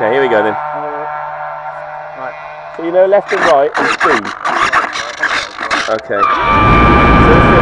Okay, here we go then. Right. So you know left and right is B. Okay.